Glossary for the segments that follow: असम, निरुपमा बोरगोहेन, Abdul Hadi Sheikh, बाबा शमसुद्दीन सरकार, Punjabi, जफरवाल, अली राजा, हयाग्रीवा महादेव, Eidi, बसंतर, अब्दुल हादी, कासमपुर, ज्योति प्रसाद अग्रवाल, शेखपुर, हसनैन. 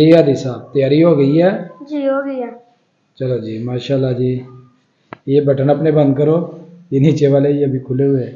एदी साहब तैयारी हो गई है जी? हो गई है। चलो जी माशाल्लाह जी। ये बटन अपने बंद करो, ये नीचे वाले ये अभी खुले हुए हैं।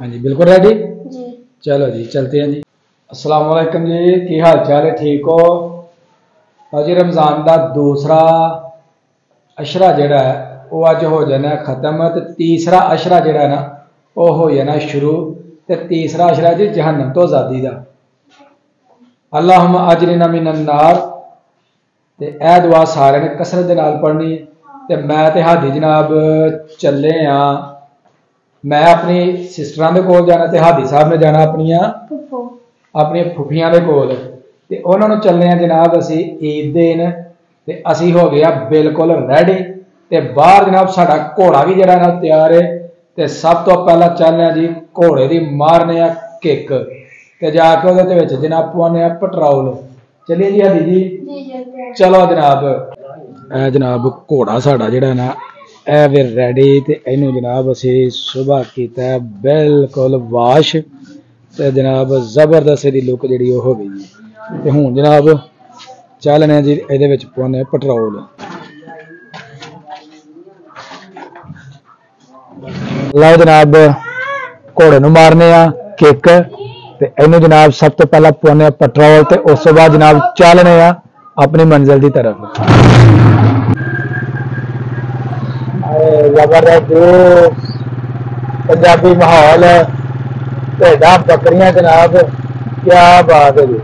हाँ जी बिल्कुल रेडी जी। चलो जी चलते हैं जी। अस्सलाम वालेकुम जी, की हाल चाल है? ठीक हो? अज रमज़ान का दूसरा अशरा जड़ा है वह अज हो जाना खत्म, तो तीसरा अशरा जड़ा ना वह हो जाना शुरू। तो तीसरा अशरा जी जहन्नम तो आज़ादी का। अल्लाहुम्मा अजरिना मिनन नार, ते ए दुआ सारे ने कसरत दे नाल पढ़नी। ते मैं ते हादी जनाब चले हाँ, मैं अपनी सिस्टरां दे कोल जाना ते हादी साहब ने जाना अपनी फुफियां दे कोल, ते उन्हां नूं चलने आ जनाब असी ईद दे न। ते असी हो गया बिल्कुल रेडी, ते बाहर जनाब साडा घोड़ा भी जिहड़ा ना तैयार है। ते सब तो पहला चलने जी घोड़े दी मारने आ किक, ते जाके वो जनाब पवाने पेट्रोल। चलिए जी हदी जी। चलो जनाब ए जनाब घोड़ा साडा जिहड़ा ना ए वे रेडी, ते इनू जनाब असी सुबह कीता बिल्कुल वाश, ते जनाब जबरदस्त इहदी लुक जिहड़ी ओह हो गई। ते हुण जनाब चलने जी इहदे विच पवाने पेट्रोल। लो जनाब घोड़े नूं मारने आ किक, ते इनू जनाब सब तो पहला पाने पेट्रोल, ते उस तो बाद जनाब चलने आ अपनी मंजिल की तरफ। जबरदस्त पंजाबी माहौल, भेड़ा बकरियां जनाब क्या बात है जी।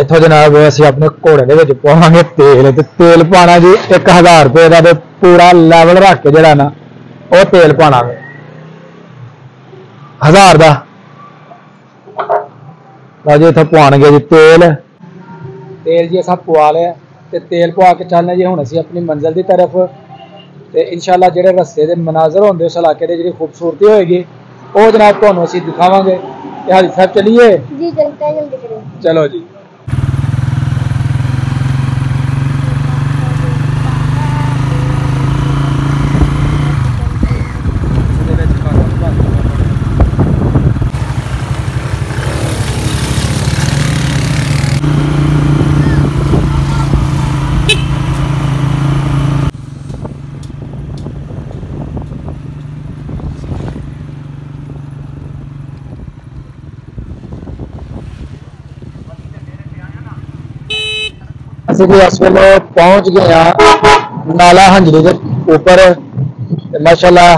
इतों जनाब अस अपने घोड़े के पावे तेल, ते तेल पाना जी 1000 रुपये का, पूरा लेवल रख के जरा ना वह तेल पाना 1000 का। जी इतना पवान गया जी तेल, तेल जी असा पवा लिया, तो तेल पवा के चलने जी हूँ असी अपनी मंजिल की तरफ। तो इंशाल्लाह जो रस्ते के मनाजर होंगे उस इलाके की जी खूबसूरती होएगी वह जनाब तुहानूं असी दिखावांगे। हाजी साहब चलिए जी, चलो जी। इस वे पहुंच गए हैं नाला हंजरी के ऊपर, माशाल्लाह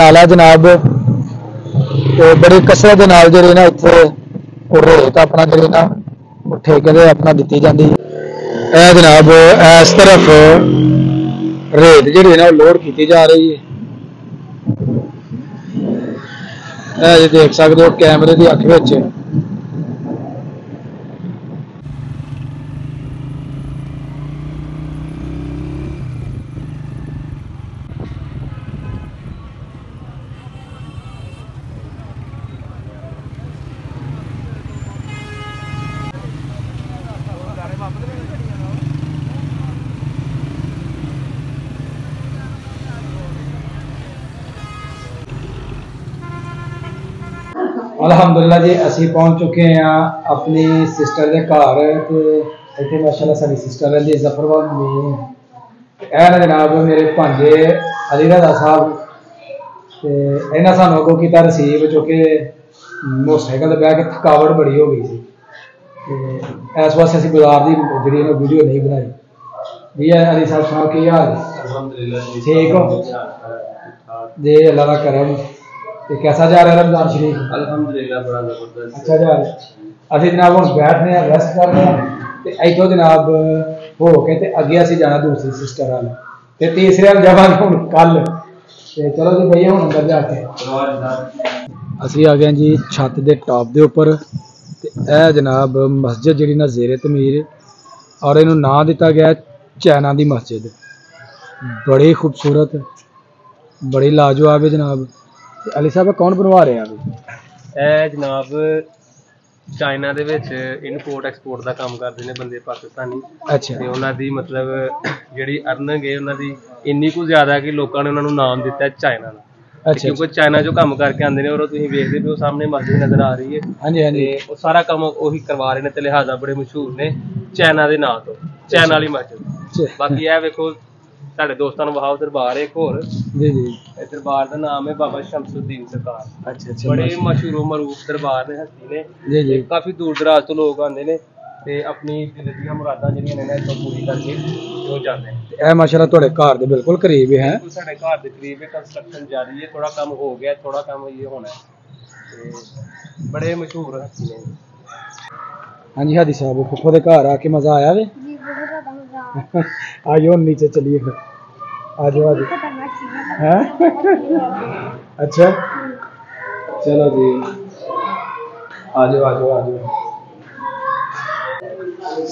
नाला जनाब तो बड़ी कसरत के नाल जी ना इतने रेत अपना जी ना ठेके से अपना दी जाती है जनाब। इस तरफ रेत जी ना लोड की जा रही है, ये देख सकते हो कैमरे की अख विच। अल्हम्दुलिल्लाह जी असी पहुंच चुके हैं अपनी सिस्टर के घर। तो इतने माशाल्लाह साडी सिस्टर है जी जफरवाल में, एह जनाब मेरे भांजे अली राजा साहब। इन्हें सानू अगों कीता रिसीव चुके, मोटरसाइकिल बह के थकावट बड़ी हो गई सी, इस वास्ते असी गुजार दी जी वीडियो नहीं बनाई जी। अली साहब सुनाओ की हाल? अल्हम्दुलिल्लाह जी ठीक हो जी, अल्लाह दा करम। तो कैसा जा रहा है रमजान शरीफ? अल्हम्दुलिल्लाह बड़ा जबरदस्त अच्छा जा रहा है। अभी जनाब हम बैठने रेस्ट कर रहे हैं, तो इतों जनाब हो के तो अगे असी जाना दूसरी सिस्टर वाल, तो तीसरे वाल जावांगे हूँ कल। तो चलो जी भैया हूँ अंदर जाके असी आ गए जी छत के टॉप के उपर। तो यह जनाब मस्जिद जी ना जेरे तमीर, और इनू नाम दिता गया चैना की मस्जिद। बड़ी खूबसूरत बड़ी लाजवाब है जनाब। अली साहब कौन बनवा रहे हैं? जनाब चाइना दे विच इंपोर्ट एक्सपोर्ट का काम करते हैं बंदे पाकिस्तानी। अच्छा। ते उन्हां दी मतलब जिहड़ी अर्निंग है उन्हां दी इन्नी कुछ ज़्यादा कि लोगों ने उन्हां नूं नाम दिता है चाइना दा। क्योंकि चाइना जो काम करके आते हैं और वेखते भी सामने मस्जिद नजर आ रही है। ਹਾਂਜੀ ਹਾਂਜੀ ਉਹ ਸਾਰਾ ਕੰਮ ਉਹੀ ਕਰਵਾ ਰਹੇ ਨੇ ਤੇ ਲਿਹਾਜ਼ਾ ਬੜੇ ਮਸ਼ਹੂਰ ਨੇ ਚਾਈਨਾ ਦੇ ਨਾਂ ਤੋਂ, ਚਾਈਨਾ ਵਾਲੀ ਮਸਜਿਦ। ਬਾਕੀ ਇਹ ਵੇਖੋ ਤੁਹਾਡੇ ਦੋਸਤਾਂ ਨੂੰ ਵਹਾਓ ਦਰਬਾਰ ਇੱਕ ਹੋਰ ਜੀ ਜੀ। ਇਹ ਦਰਬਾਰ ਦਾ ਨਾਮ ਹੈ ਬਾਬਾ ਸ਼ਮਸੁਦੀਨ ਸਰਕਾਰ। ਅੱਛਾ ਅੱਛਾ ਬੜੇ ਮਸ਼ਹੂਰ ਮਰੂਫ ਦਰਬਾਰ ਨੇ, ਹਸਤੀ ਨੇ ਜੀ ਜੀ। ਕਾਫੀ ਦੂਰ ਦਰਾਜ ਤੋਂ ਲੋਕ ਆਉਂਦੇ ਨੇ ਤੇ ਆਪਣੀ ਦਿਲ ਦੀਆਂ ਮੁਰਾਦਾਂ ਜਿਹੜੀਆਂ ਨੇ ਨਾ ਇੱਥੋਂ ਪੂਰੀ ਕਰਕੇ ਹੋ ਜਾਂਦੇ ਨੇ। ਇਹ ਮਾਸ਼ਾਅੱਲਾ ਤੁਹਾਡੇ ਘਰ ਦੇ ਬਿਲਕੁਲ ਕਰੀਬ ਹੈ। ਸਾਡੇ ਘਰ ਦੇ ਕਰੀਬ ਹੈ, ਕੰਸਟਰਕਸ਼ਨ ਜਾਰੀ ਹੈ, ਥੋੜਾ ਕੰਮ ਹੋ ਗਿਆ, ਥੋੜਾ ਕੰਮ ਇਹ ਹੋਣਾ ਤੇ ਬੜੇ ਮਸ਼ਹੂਰ ਹਸਤੀ ਨੇ। ਹਾਂਜੀ ਹਾਦੀ ਸਾਹਿਬ ਫੁੱਫੋ ਦੇ ਘਰ ਆ ਕੇ ਮਜ਼ਾ ਆਇਆ ਵੇ ਜੀ? ਬਹੁਤ ਜ਼ਿਆਦਾ ਮਜ਼ਾ ਆਇਆ। ਆਜੋ ਨੀਚੇ ਚਲੀਏ ਫਿਰ, ਆਜੋ ਆਜੋ। ਅੱਛਾ ਚਲੋ ਜੀ ਆਜੋ ਆਜੋ ਆਜੋ।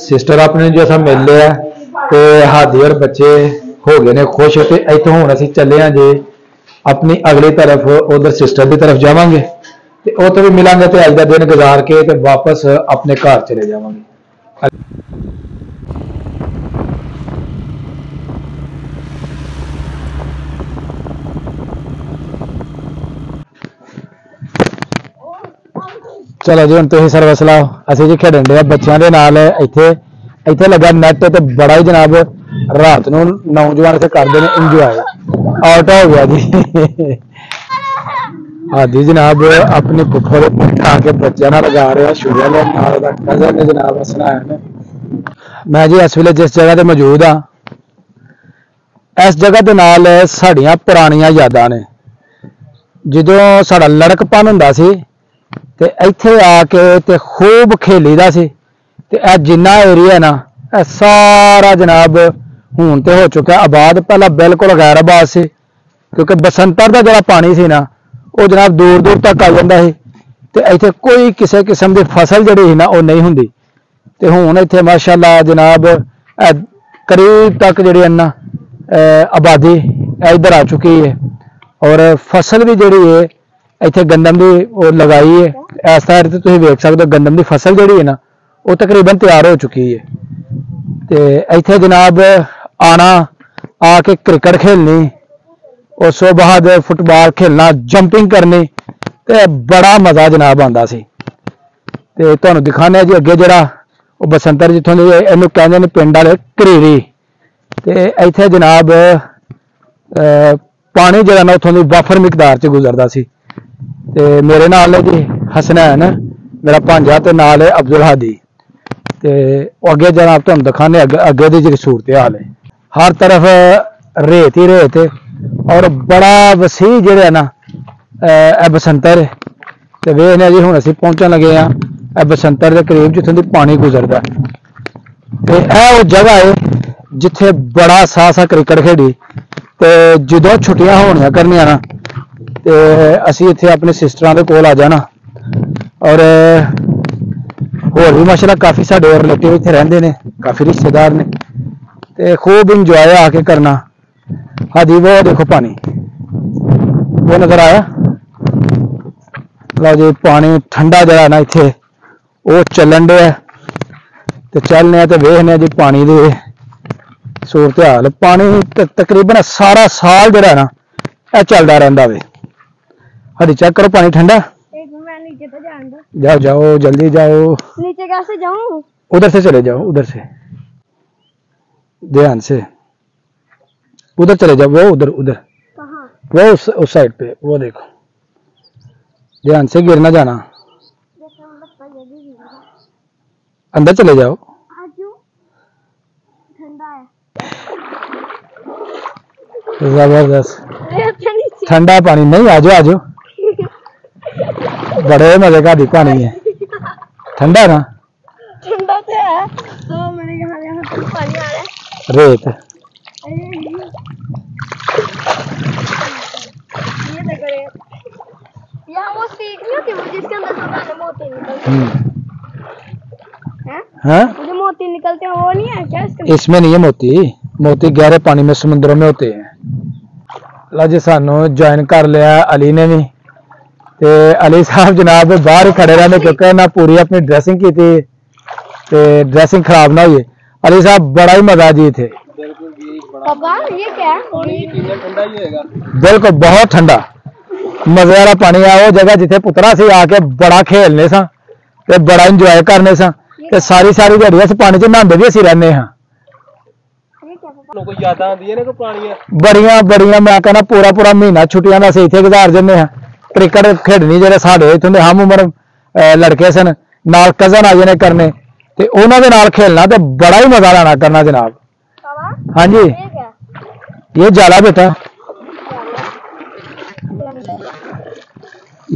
सिस्टर अपने जैसा मिल लिया तो हादी और बच्चे हो गए ने खुश। तो इतों हम असं चले जे अपनी अगली तरफ उधर सिस्टर की तरफ जावांगे तो उतो भी मिलांगे तो अज का दिन गुजार के तो वापस अपने घर चले जावांगे। चलो जी हम तुम सर्विस लाओ असं जी खेडन डे बच्चों के नाल। इतने लगा नैट तो बड़ा ही जनाब रात को नौजवान इतने करते हैं इंजॉय। आउट हो गया जी हादी जनाब अपनी पुफो आके बच्चों लगा रहे शुरू ने जनाब सुनाया। मैं जी इस वे जिस जगह पर मौजूद हाँ इस जगह के नाल साड़ियाँ पुरानियाँ यादा ने जो साड़ा लड़कपन हुंदा सी ते इत्थे आके ते खूब खेलीदा सी। ते ए जिन्ना एरिया ना ए सारा जनाब हुण ते हो चुका आबाद, पहला बिल्कुल गैर आबाद सी क्योंकि बसंतर दा जिहड़ा पानी सी ना वो जनाब दूर दूर तक आ जांदा सी। ते इत्थे कोई किसी किस्म की फसल जिहड़ी है ना वो नहीं हुंदी। ते हुण इत्थे माशाअल्लाह जनाब करीब तक जिहड़ी है ना आबादी इधर आ चुकी है और फसल भी जिहड़ी है इत्थे गंदम की लगाई है। इस तरह तुम वेख सकते हो गंदम की फसल जी है ना वो तकरीबन तैयार हो चुकी है। तो इत्थे जनाब आना आके क्रिकेट खेलनी, उस तो बाद फुटबॉल खेलना, जंपिंग करनी, तो बड़ा मज़ा जनाब आता सी। तो तुहानू दिखाने जी अगे जरा बसंतर जिथों इनू कहते हैं पिंड वाले करीरी। तो इत्थे जनाब पानी जरा ना उतों की वाफर मिकदार च गुजरता सी। ते मेरे नाल जी हसनैन मेरा भांजा ते नाल अब्दुल हादी। ते अगे जनाब तुहानू दिखाने अगे दी जेहड़ी सूरत हाल है, हर तरफ रेत ही रेत और बड़ा वसीह जिहड़ा ना बसंतर। ते वेखने जी हुण असीं पहुंचण लगे हाँ ए बसंतर दे करीब जिथों दी पानी गुजरदा। ते ए ओह जगह है जिथे बड़ा सासा क्रिकेट खेडी। ते जदों छुट्टियां होणियां करनियां ना ते असी इत्थे अपने सिस्टरां दे कोल आ जाना और होर भी माशाल्लाह काफ़ी साढ़े रिलेटिव इत्थे रहिंदे ने, काफ़ी रिश्तेदार ने। ते खूब इंजॉय आके करना। हाँ जी वो देखो पानी वो नज़र आया। लो जी पानी ठंडा जिहड़ा ना इत्थे वो चलन डे है। ते चलने ते वेखने जी पानी दी सूरत हाल। पानी तकरीबन सारा साल जिहड़ा ना ए चलदा रहिंदा वे। हरी चेक करो पानी ठंडा। मैं नीचे तो जान दो। जाओ जाओ जल्दी जाओ। नीचे कैसे जाऊं? उधर से चले जाओ, उधर से ध्यान से उधर चले जाओ। वो उधर उधर कहां? वो उस साइड पे वो देखो, ध्यान से गिर ना जाना। अंदर चले जाओ ठंडा है जबरदस्त ठंडा पानी। नहीं आजो आजो बड़े मजे का पानी है ठंडा ना ठंडा तो है। तो मेरे यहाँ पानी आ रहा है रेत। ये देखो रेत। यहाँ वो सीख नहीं होती वो जिसके अंदर से दाने मोती निकलते हैं। हाँ जो मोती निकलते हैं वो नहीं है क्या इसके? इसमें नहीं है मोती। मोती गहरे पानी में समुद्रों में होते हैं। लाजी सानू ज्वाइन कर लिया अली ने भी। ते अली साहब जनाब बाहर ही खड़े रहने क्योंकि ना पूरी अपनी ड्रेसिंग की थी ते ड्रेसिंग खराब ना हुई। अली साहब बड़ा ही मजा जी थे। बिल्कुल बहुत ठंडा मजे वाला पानी है वो जगह जिथे पुत्रा से आके बड़ा खेलने सा ते बड़ा इंजॉय करने सा ते सारी सारी दिहाड़ी अस पानी च नहांदे भी अस रहने हां। बड़िया बड़िया मैं कहना पूरा पूरा महीना छुट्टियां अस इत्थे गुजार जन्ने हां। क्रिकेट खेडनी जेडे साडे इत्थों दे हम उमर लड़के सन नाल कजन आए ने करने ते उन्हां दे नाल खेलना ते बड़ा ही मजा लाना करना जनाब। हाँ जी ये जाला बेटा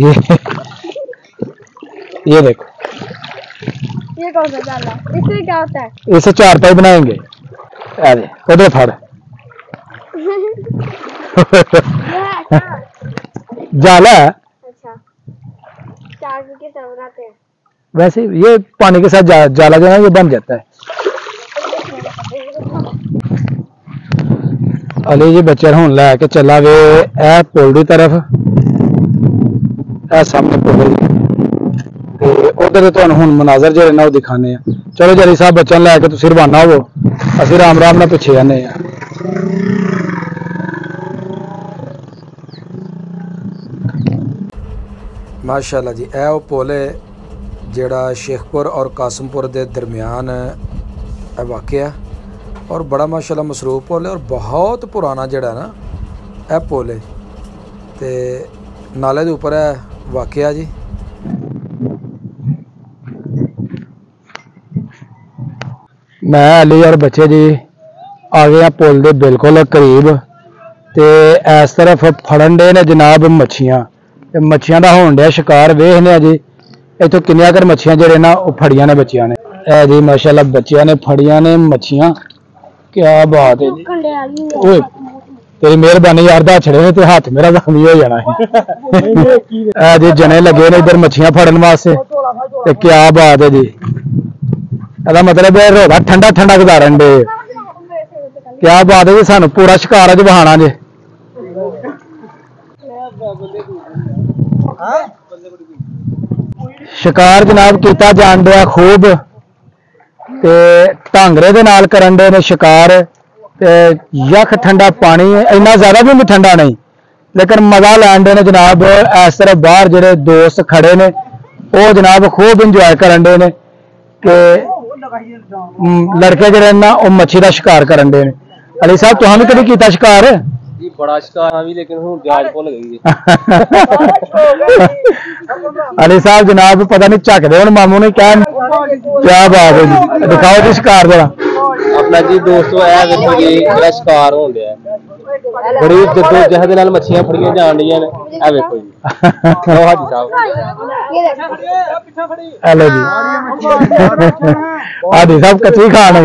ये देखो ये कौन सा जाला, इससे क्या होता है? इसे चारपाई बनाएंगे। अरे उधर फड़ जाला। अच्छा चारपाई के साथ बनाते हैं। वैसे ये पानी के साथ जाला जो है ये बन जाता है। अली जी बच्चे हूं लैके चला वे ए पुल की तरफ, ए सामने पुल उधर तो हूं मनाजर जो ना दिखाने। चलो जरी साहब बच्चा लैके तुम रवाना होवो, असं राम राम ना पिछे आने। माशाल्लाह जी ए पुल जड़ा शेखपुर और कासमपुर के दरम्यान वाकया और बड़ा माशाल्लाह मसरूफ पुल है और बहुत पुराना जड़ा ना यह पुल है तो नाले के उपर है वाकया जी। मैं अली और बच्चे जी आ गए पुल के बिल्कुल करीब तो इस तरफ फड़न डे ने जनाब मच्छियाँ, मच्छियाँ का होन डे शिकार वेखने जी। इतों किनिया कर मच्छियां जड़े ना फड़िया ने बच्चिया ने। ए जी माशाल्लाह बच्चिया ने फड़िया ने मच्छियां, क्या बात है जी। ओए तेरी मेहरबानी यार दा छड़े ते हाथ मेरा जख्मी हो जाना है। ए जी जने लगे ने इधर मच्छियां फड़न वास्ते ते क्या बात है जी। एदा मतलब है रोड़ा ठंडा ठंडा गुजारन दे, क्या बात है जी। सानू पूरा शिकार अज बहाना जे। शिकार जनाब किया जान दिया खूब ते टांगरे दे नाल करन दे ने शिकार ते यख ठंडा पानी इन्ना ज्यादा भी ठंडा नहीं लेकिन मजा लैन दे ने जनाब। इस तरह बाहर जेडे दोस्त खड़े ने वो जनाब खूब इंजॉय करन दे ने ते लड़के जेडे ना वो मच्छी का शिकार करन दे ने। अली साहब तुहां भी कभी कीता शिकार? बड़ा शिकार भी लेकिन हुण जाल भुल गई अली साहब जनाब पता नहीं झकदे हुण मामू ने क्या क्या बात है जी। दिखाओ जी शिकार जरा अपना जी। दोस्तों ऐ देखो जी बड़ा शिकार हो गया है, बड़ी जद्दोजहद नाल मच्छियां फड़ियां जान रही ने। ऐ देखो जी वाह जी साहब हेलो जी आदि साहब कच्ची खान है।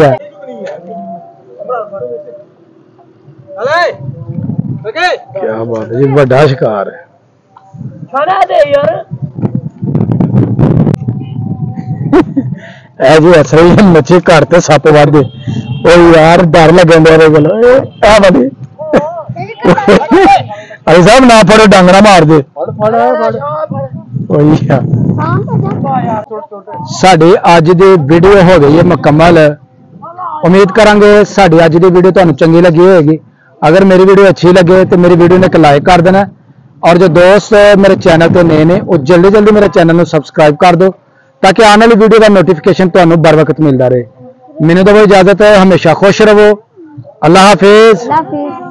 क्या बात है जी, बड़ा शिकार है। जी असर ही मच्छी घर से सप वढ़ दे ओ यार डर लगे बोलो अरे साहब ना फड़ो डांगरा मार दे। साडी अज दी वीडियो हो गई है मुकम्मल। उम्मीद करांगे साडी अज दी वीडियो तुहानू चंगी लगी होगी। अगर मेरी वीडियो अच्छी लगे तो मेरी वीडियो ने एक लाइक कर देना और जो दोस्त मेरे चैनल पे नए ने वो जल्दी जल्दी मेरे चैनल को सब्सक्राइब कर दो ताकि आने वाली वीडियो का नोटिफिकेशन तो बर वक्त मिलता रहे। मैंने तो वो इजाजत है, हमेशा खुश रहो। अल्लाह हाफिज।